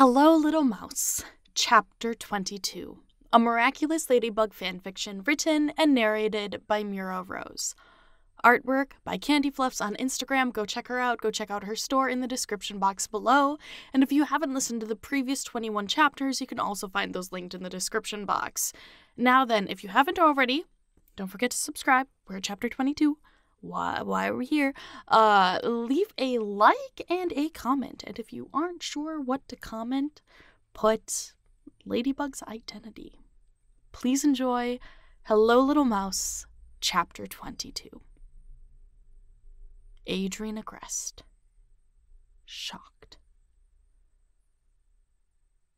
Hello, Little Mouse, Chapter 22, a Miraculous Ladybug fanfiction written and narrated by Mira Rose. Artwork by Candy Fluffs on Instagram. Go check her out. Go check out her store in the description box below. And if you haven't listened to the previous 21 chapters, you can also find those linked in the description box. Now then, if you haven't already, don't forget to subscribe. We're at Chapter 22. Why are we here? Leave a like and a comment. And if you aren't sure what to comment, put Ladybug's identity. Please enjoy Hello, Little Mouse, Chapter 22. Adrien Agreste. Shocked.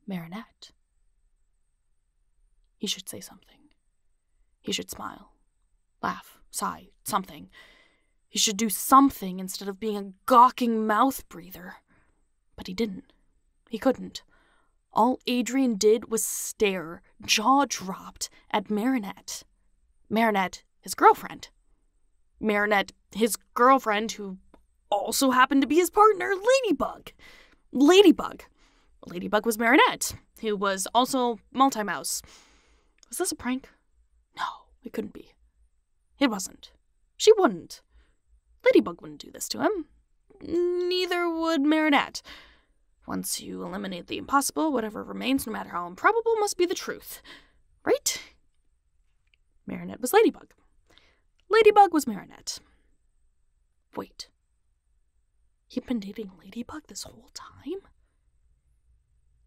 Marinette. He should say something. He should smile, laugh, sigh, something. He should do something instead of being a gawking mouth breather. But he didn't. He couldn't. All Adrien did was stare, jaw dropped, at Marinette. Marinette, his girlfriend. Marinette, his girlfriend, who also happened to be his partner, Ladybug. Ladybug was Marinette, who was also MultiMouse. Was this a prank? No, it couldn't be. It wasn't. She wouldn't. Ladybug wouldn't do this to him. Neither would Marinette. Once you eliminate the impossible, whatever remains, no matter how improbable, must be the truth. Right? Marinette was Ladybug. Ladybug was Marinette. Wait. He'd been dating Ladybug this whole time?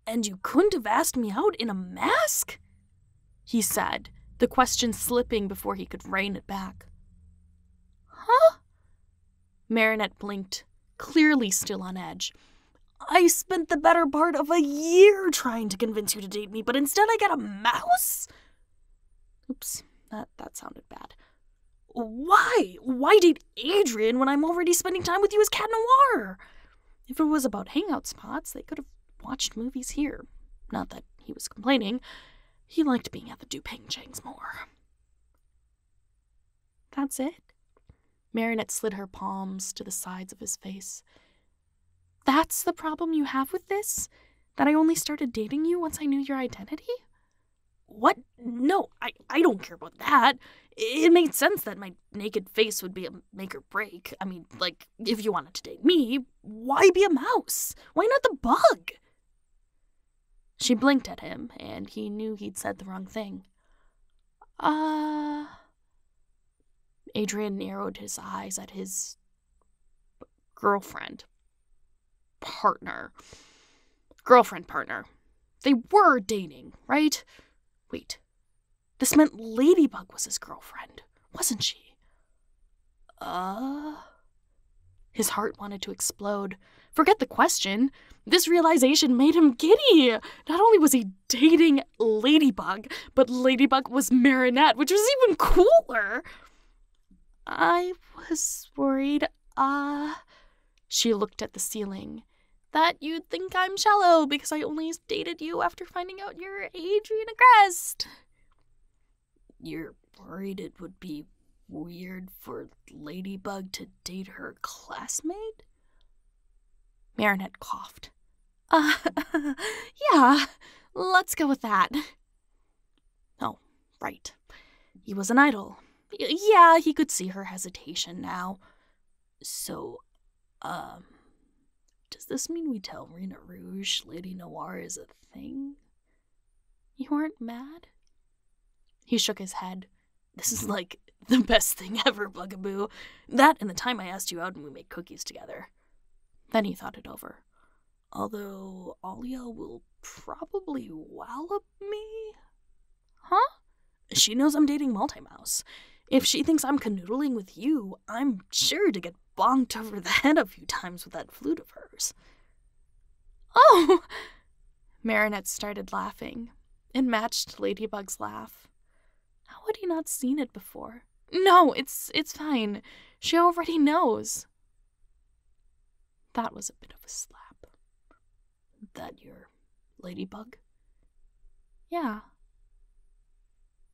And you couldn't have asked me out in a mask? He said, the question slipping before he could rein it back. Huh? Marinette blinked, clearly still on edge. I spent the better part of a year trying to convince you to date me, but instead I got a mouse? Oops, that sounded bad. Why? Why date Adrien when I'm already spending time with you as Cat Noir? If it was about hangout spots, they could have watched movies here. Not that he was complaining. He liked being at the Dupain-Chengs more. That's it? Marinette slid her palms to the sides of his face. That's the problem you have with this? That I only started dating you once I knew your identity? What? No, I don't care about that. It made sense that my naked face would be a make or break. I mean, like, if you wanted to date me, why be a mouse? Why not the bug? She blinked at him, and he knew he'd said the wrong thing. Adrien narrowed his eyes at his girlfriend. Girlfriend partner. They were dating, right? Wait. This meant Ladybug was his girlfriend, wasn't she? His heart wanted to explode. Forget the question. This realization made him giddy. Not only was he dating Ladybug, but Ladybug was Marinette, which was even cooler. I was worried, she looked at the ceiling, that you'd think I'm shallow because I only dated you after finding out you're Adrien Agreste. You're worried it would be weird for Ladybug to date her classmate? Marinette coughed. Yeah, let's go with that. Oh, right. He was an idol. Yeah, he could see her hesitation now. So, does this mean we tell Rena Rouge Lady Noir is a thing? You aren't mad? He shook his head. This is like the best thing ever, Bugaboo. That and the time I asked you out and we made cookies together. Then he thought it over. Although Alya will probably wallop me? Huh? She knows I'm dating MultiMouse. If she thinks I'm canoodling with you, I'm sure to get bonked over the head a few times with that flute of hers. Oh! Marinette started laughing. It matched Ladybug's laugh. How had he not seen it before? No, it's fine. She already knows. That was a bit of a slap. That your Ladybug? Yeah.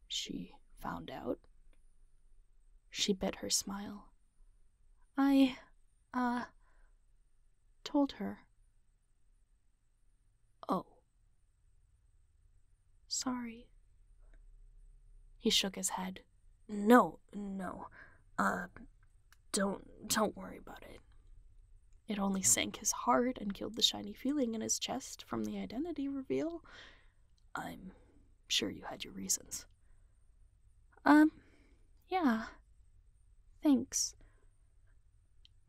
She found out. She bit her smile. I, told her. Oh. sorry. He shook his head. No. Don't worry about it. It only sank his heart and killed the shiny feeling in his chest from the identity reveal. I'm sure you had your reasons. Yeah. Thanks.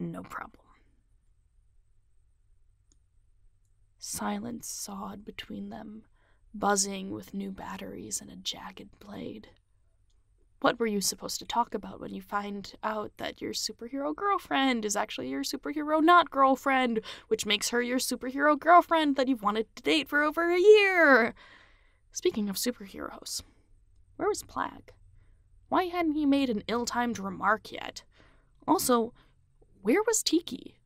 No problem. Silence sawed between them, buzzing with new batteries and a jagged blade. What were you supposed to talk about when you find out that your superhero girlfriend is actually your superhero not girlfriend, which makes her your superhero girlfriend that you've wanted to date for over a year? Speaking of superheroes, where was Plagg? Why hadn't he made an ill-timed remark yet? Also, where was Tikki?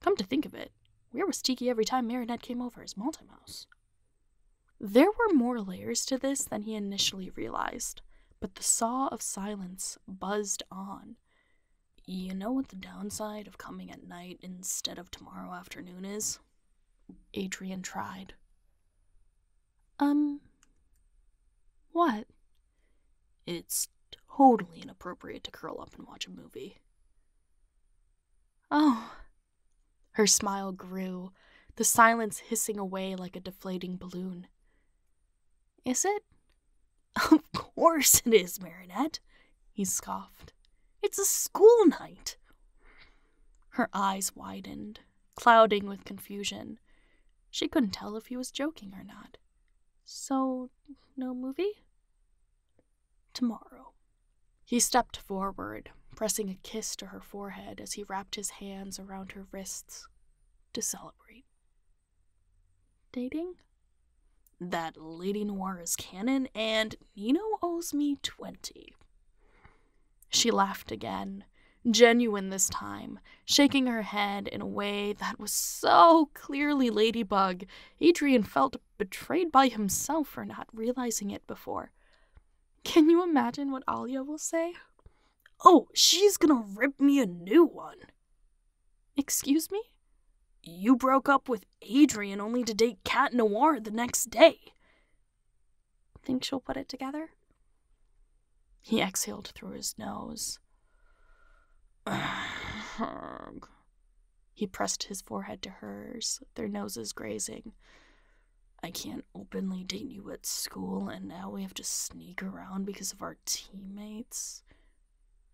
Come to think of it, where was Tikki every time Marinette came over as MultiMouse? There were more layers to this than he initially realized, but the saw of silence buzzed on. You know what the downside of coming at night instead of tomorrow afternoon is? Adrien tried. What? It's totally inappropriate to curl up and watch a movie. Oh. Her smile grew, the silence hissing away like a deflating balloon. Is it? Of course it is, Marinette, he scoffed. It's a school night. Her eyes widened, clouding with confusion. She couldn't tell if he was joking or not. So, no movie? Tomorrow. He stepped forward, pressing a kiss to her forehead as he wrapped his hands around her wrists to celebrate. Dating? That Lady Noir is canon, and Nino owes me 20. She laughed again, genuine this time, shaking her head in a way that was so clearly Ladybug. Adrien felt betrayed by himself for not realizing it before. Can you imagine what Alya will say? Oh, she's gonna rip me a new one. Excuse me? You broke up with Adrien only to date Cat Noir the next day. Think she'll put it together? He exhaled through his nose. Ugh. He pressed his forehead to hers, their noses grazing. I can't openly date you at school, and now we have to sneak around because of our teammates.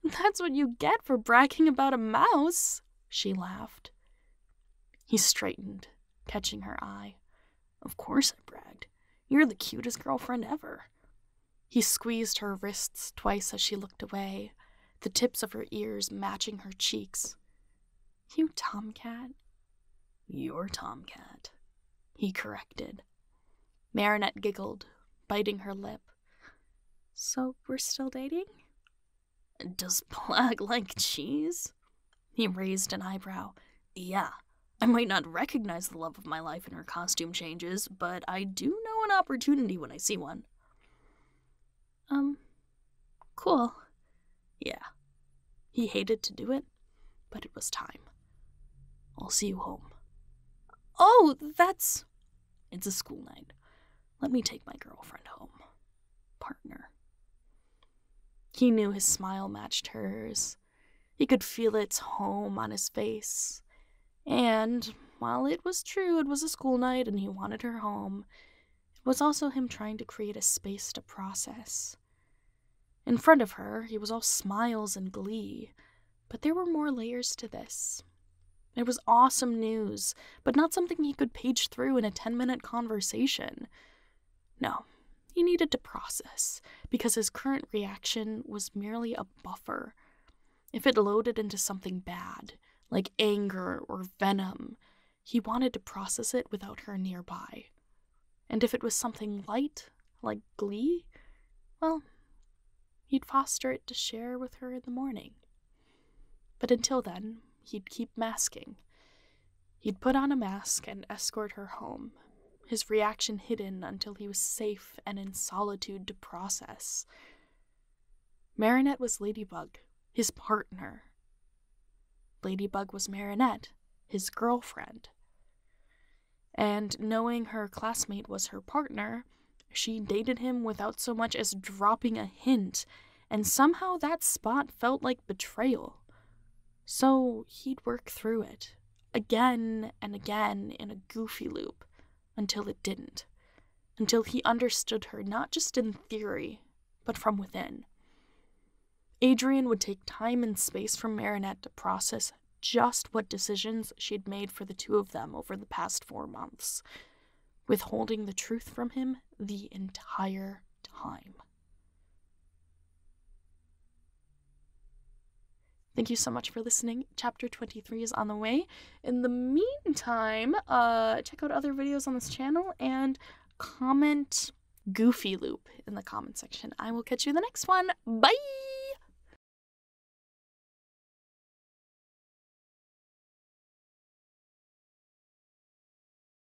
That's what you get for bragging about a mouse, she laughed. He straightened, catching her eye. Of course I bragged. You're the cutest girlfriend ever. He squeezed her wrists twice as she looked away, the tips of her ears matching her cheeks. You tomcat? You're tomcat, he corrected. Marinette giggled, biting her lip. So we're still dating? Does Plagg like cheese? He raised an eyebrow. Yeah, I might not recognize the love of my life in her costume changes, but I do know an opportunity when I see one. Cool. Yeah. He hated to do it, but it was time. I'll see you home. Oh, that's... It's a school night. Let me take my girlfriend home. Partner. He knew his smile matched hers. He could feel its home on his face. And while it was true it was a school night and he wanted her home, it was also him trying to create a space to process. In front of her, he was all smiles and glee, but there were more layers to this. It was awesome news, but not something he could page through in a 10-minute conversation. No. He needed to process, because his current reaction was merely a buffer. If it loaded into something bad, like anger or venom, he wanted to process it without her nearby. And if it was something light, like glee, well, he'd foster it to share with her in the morning. But until then, he'd keep masking. He'd put on a mask and escort her home. His reaction hidden until he was safe and in solitude to process. Marinette was Ladybug, his partner. Ladybug was Marinette, his girlfriend. And knowing her classmate was her partner, she dated him without so much as dropping a hint, and somehow that spot felt like betrayal. So he'd work through it, again and again in a goofy loop, until it didn't. Until he understood her not just in theory, but from within. Adrien would take time and space from Marinette to process just what decisions she'd made for the two of them over the past 4 months, withholding the truth from him the entire time. Thank you so much for listening. Chapter 23 is on the way. In the meantime, check out other videos on this channel and comment Goofy Loop in the comment section. I will catch you in the next one. Bye!